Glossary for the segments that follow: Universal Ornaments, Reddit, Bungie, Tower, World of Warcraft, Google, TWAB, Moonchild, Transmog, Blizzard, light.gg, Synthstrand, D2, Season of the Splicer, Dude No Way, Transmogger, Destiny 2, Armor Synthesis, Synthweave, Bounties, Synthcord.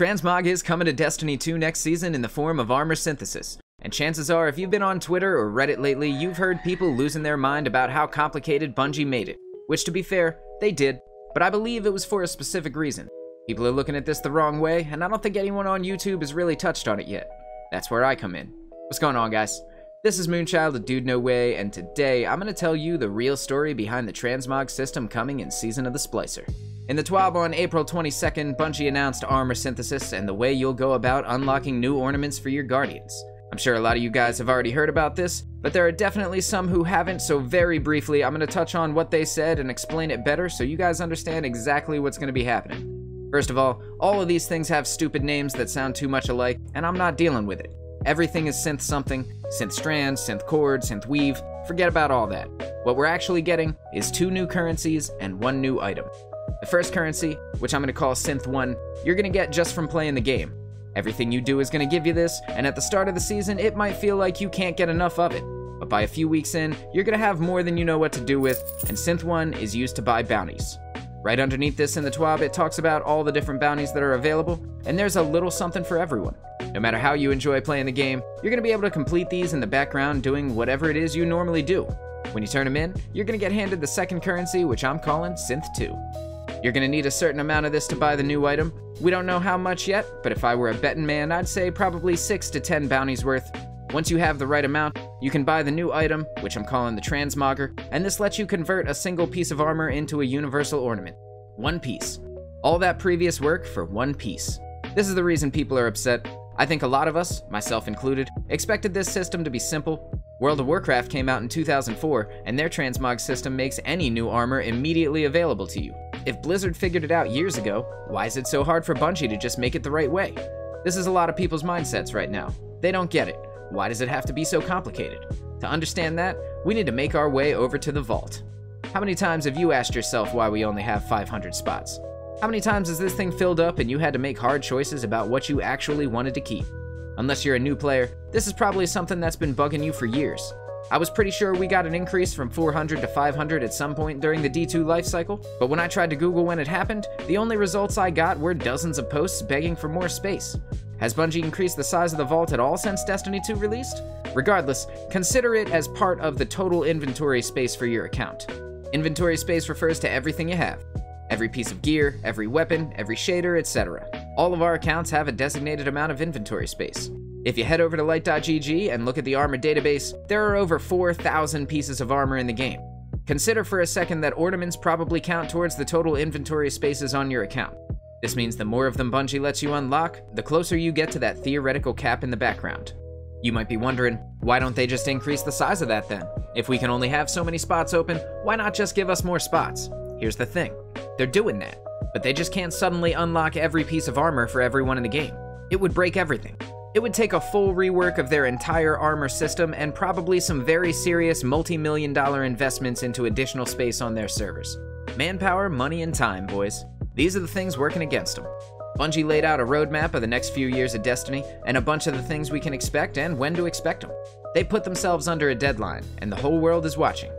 Transmog is coming to Destiny 2 next season in the form of Armor Synthesis, and chances are if you've been on Twitter or Reddit lately, you've heard people losing their mind about how complicated Bungie made it, which to be fair, they did, but I believe it was for a specific reason. People are looking at this the wrong way, and I don't think anyone on YouTube has really touched on it yet. That's where I come in. What's going on, guys? This is Moonchild of Dude No Way, and today I'm going to tell you the real story behind the transmog system coming in Season of the Splicer. In the TWAB on April 22nd, Bungie announced Armor Synthesis and the way you'll go about unlocking new ornaments for your Guardians. I'm sure a lot of you guys have already heard about this, but there are definitely some who haven't, so very briefly I'm going to touch on what they said and explain it better so you guys understand exactly what's going to be happening. First of all of these things have stupid names that sound too much alike, and I'm not dealing with it. Everything is synth something, synthstrand, synthcord, synthweave, forget about all that. What we're actually getting is two new currencies and one new item. The first currency, which I'm going to call Synth 1, you're going to get just from playing the game. Everything you do is going to give you this, and at the start of the season, it might feel like you can't get enough of it. But by a few weeks in, you're going to have more than you know what to do with, and Synth 1 is used to buy bounties. Right underneath this in the TWAB, it talks about all the different bounties that are available, and there's a little something for everyone. No matter how you enjoy playing the game, you're going to be able to complete these in the background doing whatever it is you normally do. When you turn them in, you're going to get handed the second currency, which I'm calling Synth 2. You're going to need a certain amount of this to buy the new item. We don't know how much yet, but if I were a betting man, I'd say probably 6 to 10 bounties worth. Once you have the right amount, you can buy the new item, which I'm calling the Transmogger, and this lets you convert a single piece of armor into a universal ornament. One piece. All that previous work for one piece. This is the reason people are upset. I think a lot of us, myself included, expected this system to be simple. World of Warcraft came out in 2004, and their transmog system makes any new armor immediately available to you. If Blizzard figured it out years ago, why is it so hard for Bungie to just make it the right way? This is a lot of people's mindsets right now. They don't get it. Why does it have to be so complicated? To understand that, we need to make our way over to the vault. How many times have you asked yourself why we only have 500 spots? How many times has this thing filled up and you had to make hard choices about what you actually wanted to keep? Unless you're a new player, this is probably something that's been bugging you for years. I was pretty sure we got an increase from 400 to 500 at some point during the D2 lifecycle, but when I tried to Google when it happened, the only results I got were dozens of posts begging for more space. Has Bungie increased the size of the vault at all since Destiny 2 released? Regardless, consider it as part of the total inventory space for your account. Inventory space refers to everything you have. Every piece of gear, every weapon, every shader, etc. All of our accounts have a designated amount of inventory space. If you head over to light.gg and look at the armor database, there are over 4,000 pieces of armor in the game. Consider for a second that ornaments probably count towards the total inventory spaces on your account. This means the more of them Bungie lets you unlock, the closer you get to that theoretical cap in the background. You might be wondering, why don't they just increase the size of that then? If we can only have so many spots open, why not just give us more spots? Here's the thing, they're doing that, but they just can't suddenly unlock every piece of armor for everyone in the game. It would break everything. It would take a full rework of their entire armor system and probably some very serious multi-million-dollar investments into additional space on their servers. Manpower, money, and time, boys. These are the things working against them. Bungie laid out a roadmap of the next few years of Destiny and a bunch of the things we can expect and when to expect them. They put themselves under a deadline, and the whole world is watching.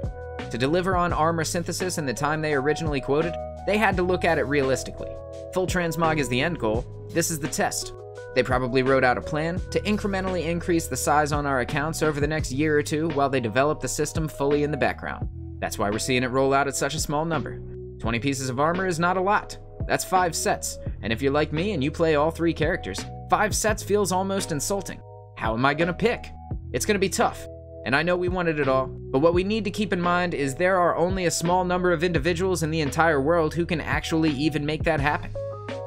To deliver on armor synthesis in the time they originally quoted, they had to look at it realistically. Full transmog is the end goal. This is the test. They probably wrote out a plan to incrementally increase the size on our accounts over the next year or two while they develop the system fully in the background. That's why we're seeing it roll out at such a small number. 20 pieces of armor is not a lot. That's 5 sets, and if you're like me and you play all 3 characters, 5 sets feels almost insulting. How am I gonna pick? It's gonna be tough, and I know we wanted it all, but what we need to keep in mind is there are only a small number of individuals in the entire world who can actually even make that happen.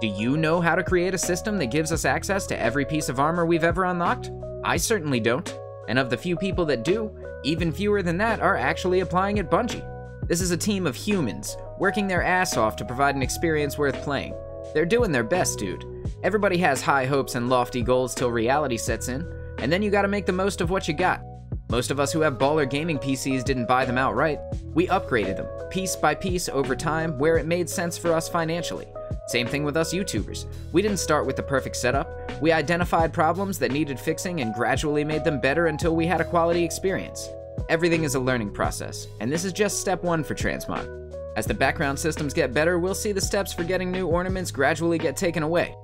Do you know how to create a system that gives us access to every piece of armor we've ever unlocked? I certainly don't, and of the few people that do, even fewer than that are actually applying at Bungie. This is a team of humans, working their ass off to provide an experience worth playing. They're doing their best, dude. Everybody has high hopes and lofty goals till reality sets in, and then you gotta make the most of what you got. Most of us who have baller gaming PCs didn't buy them outright. We upgraded them, piece by piece over time, where it made sense for us financially. Same thing with us YouTubers. We didn't start with the perfect setup. We identified problems that needed fixing and gradually made them better until we had a quality experience. Everything is a learning process, and this is just step one for transmog. As the background systems get better, we'll see the steps for getting new ornaments gradually get taken away.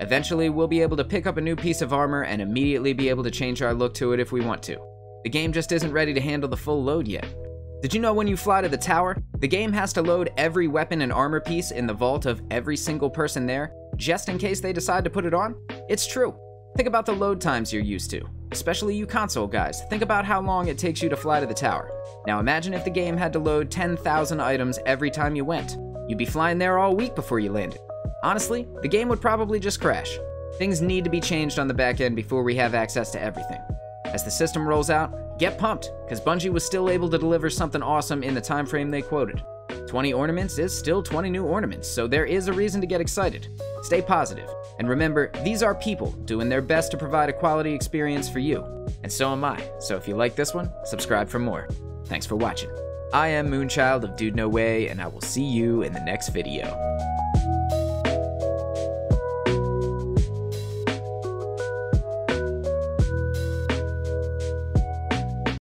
Eventually, we'll be able to pick up a new piece of armor and immediately be able to change our look to it if we want to. The game just isn't ready to handle the full load yet. Did you know when you fly to the tower, the game has to load every weapon and armor piece in the vault of every single person there, just in case they decide to put it on? It's true. Think about the load times you're used to, especially you console guys. Think about how long it takes you to fly to the tower. Now imagine if the game had to load 10,000 items every time you went. You'd be flying there all week before you landed. Honestly, the game would probably just crash. Things need to be changed on the back end before we have access to everything. As the system rolls out, get pumped, because Bungie was still able to deliver something awesome in the time frame they quoted. 20 ornaments is still 20 new ornaments, so there is a reason to get excited. Stay positive, and remember, these are people doing their best to provide a quality experience for you. And so am I, so if you like this one, subscribe for more. Thanks for watching. I am Moonchild of Dude No Way, and I will see you in the next video.